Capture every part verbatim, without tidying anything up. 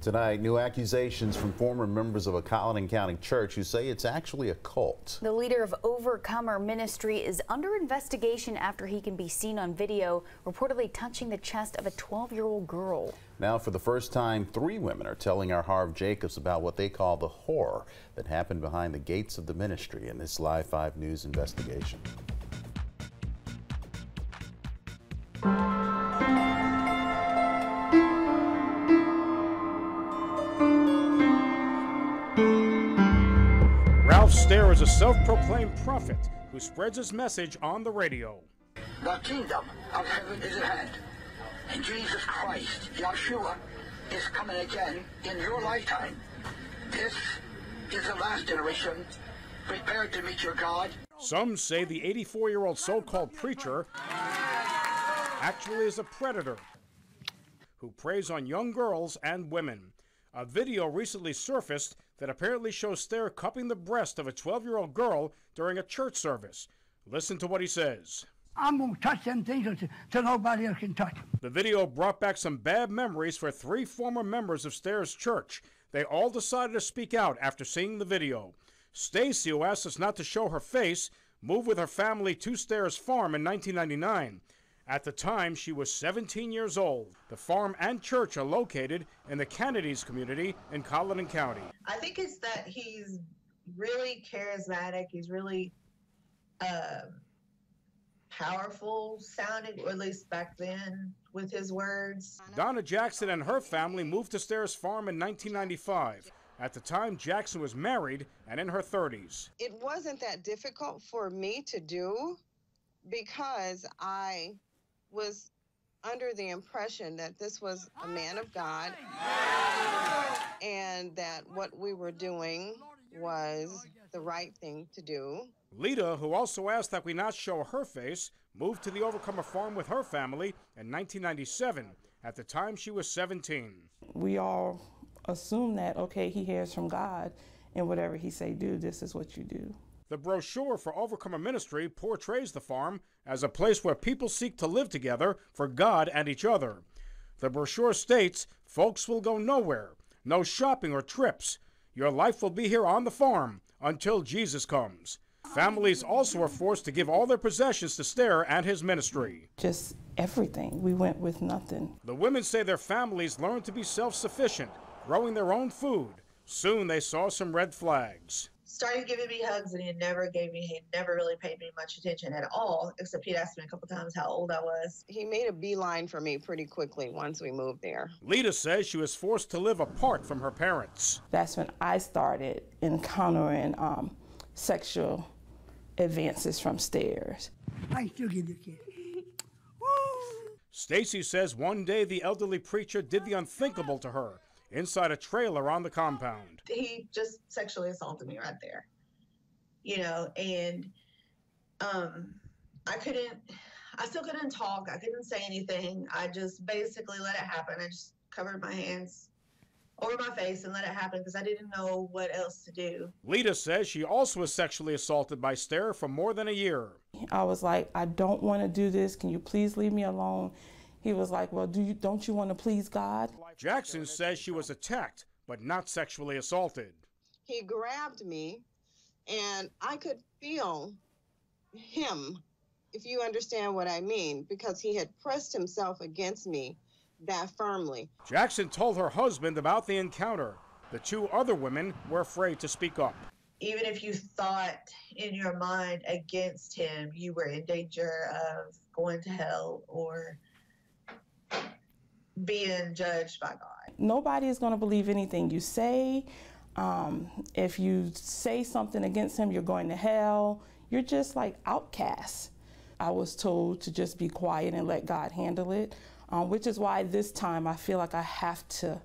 Tonight, new accusations from former members of a Colleton County church who say it's actually a cult. The leader of Overcomer Ministry is under investigation after he can be seen on video reportedly touching the chest of a twelve-year-old girl. Now, for the first time, three women are telling our Harv Jacobs about what they call the horror that happened behind the gates of the ministry in this Live five News investigation. There is a self-proclaimed prophet who spreads his message on the radio. The kingdom of heaven is at hand, and Jesus Christ, Yeshua, is coming again in your lifetime. This is the last generation. Prepare to meet your God. Some say the eighty-four-year-old so-called preacher actually is a predator who preys on young girls and women. A video recently surfaced that apparently shows Stair cupping the breast of a twelve-year-old girl during a church service. Listen to what he says. I'm going to touch them things until so nobody else can touch them. The video brought back some bad memories for three former members of Stair's church. They all decided to speak out after seeing the video. Stacy, who asked us not to show her face, moved with her family to Stair's farm in nineteen ninety-nine. At the time, she was seventeen years old. The farm and church are located in the Kennedy's community in Colleton County. I think it's that he's really charismatic. He's really uh, powerful sounding, or at least back then, with his words. Donna Jackson and her family moved to Stair's farm in nineteen ninety-five. At the time, Jackson was married and in her thirties. It wasn't that difficult for me to do because I was under the impression that this was a man of God and that what we were doing was the right thing to do. Lita, who also asked that we not show her face, moved to the Overcomer Farm with her family in nineteen ninety-seven. At the time, she was seventeen. We all assume that, okay, he hears from God, and whatever he say do, this is what you do. The brochure for Overcomer Ministry portrays the farm as a place where people seek to live together for God and each other. The brochure states, folks will go nowhere, no shopping or trips. Your life will be here on the farm until Jesus comes. Families also are forced to give all their possessions to Stair and his ministry. Just everything. We went with nothing. The women say their families learned to be self-sufficient, growing their own food. Soon they saw some red flags. Started giving me hugs, and he never gave me, he never really paid me much attention at all, except he'd asked me a couple times how old I was. He made a beeline for me pretty quickly once we moved there. Lita says she was forced to live apart from her parents. That's when I started encountering um, sexual advances from Stairs. I still give you a kiss. Stacy says one day the elderly preacher did the unthinkable to her. Inside a trailer on the compound. He just sexually assaulted me right there, you know, and um, I couldn't, I still couldn't talk. I couldn't say anything. I just basically let it happen. I just covered my hands over my face and let it happen because I didn't know what else to do. Lita says she also was sexually assaulted by Stair for more than a year. I was like, I don't want to do this. Can you please leave me alone? He was like, well, do you, don't you want to please God? Jackson says she was attacked, but not sexually assaulted. He grabbed me, and I could feel him, if you understand what I mean, because he had pressed himself against me that firmly. Jackson told her husband about the encounter. The two other women were afraid to speak up. Even if you thought in your mind against him, you were in danger of going to hell or being judged by God. Nobody is going to believe anything you say. Um, if you say something against him, you're going to hell. You're just like outcasts. I was told to just be quiet and let God handle it, um, which is why this time I feel like I have to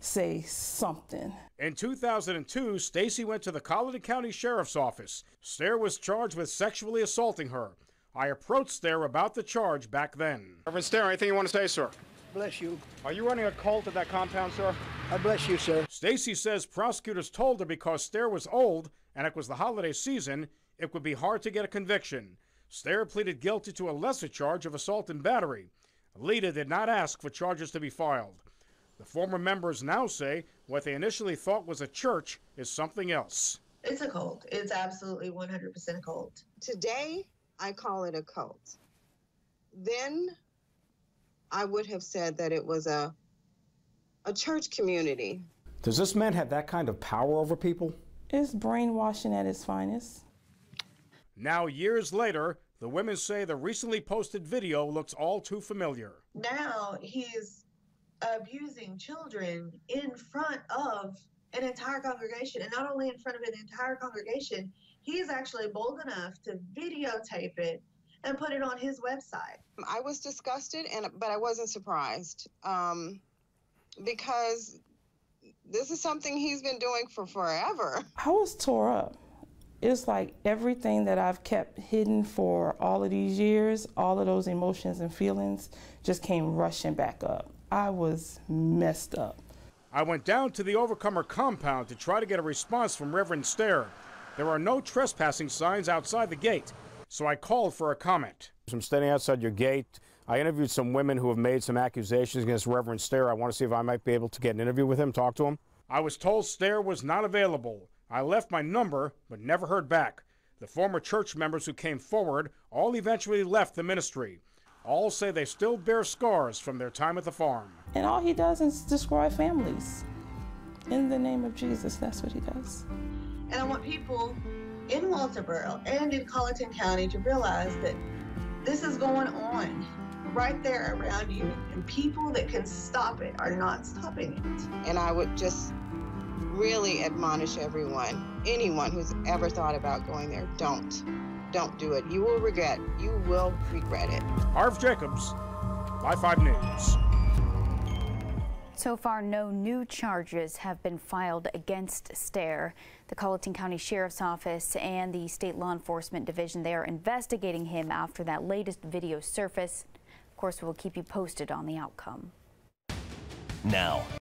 say something. In two thousand two, Stacy went to the Colleton County Sheriff's Office. Stair was charged with sexually assaulting her. I approached Stair about the charge back then. Reverend Stair, anything you want to say, sir? Bless you. Are you running a cult at that compound, sir? I bless you, sir. Stacy says prosecutors told her because Stair was old and it was the holiday season, it would be hard to get a conviction. Stair pleaded guilty to a lesser charge of assault and battery. Lita did not ask for charges to be filed. The former members now say what they initially thought was a church is something else. It's a cult. It's absolutely one hundred percent a cult. Today, I call it a cult. Then I would have said that it was a, a church community. Does this man have that kind of power over people? It's brainwashing at its finest. Now, years later, the women say the recently posted video looks all too familiar. Now he's abusing children in front of an entire congregation, and not only in front of an entire congregation, he's actually bold enough to videotape it and put it on his website. I was disgusted, and but I wasn't surprised, um, because this is something he's been doing for forever. I was tore up. It's like everything that I've kept hidden for all of these years, all of those emotions and feelings just came rushing back up. I was messed up. I went down to the Overcomer compound to try to get a response from Reverend Stair. There are no trespassing signs outside the gate, so I called for a comment. I'm standing outside your gate. I interviewed some women who have made some accusations against Reverend Stair. I want to see if I might be able to get an interview with him, talk to him. I was told Stair was not available. I left my number, but never heard back. The former church members who came forward all eventually left the ministry. All say they still bear scars from their time at the farm. And all he does is destroy families. In the name of Jesus, that's what he does. And I want people in Walterboro and in Colleton County to realize that this is going on right there around you, and people that can stop it are not stopping it. And I would just really admonish everyone, anyone who's ever thought about going there, don't. Don't do it. You will regret. You will regret it. Harv Jacobs, Y five News. So far, no new charges have been filed against Stair. The Colleton County Sheriff's Office and the State Law Enforcement Division, they are investigating him after that latest video surfaced. Of course, we will keep you posted on the outcome. Now.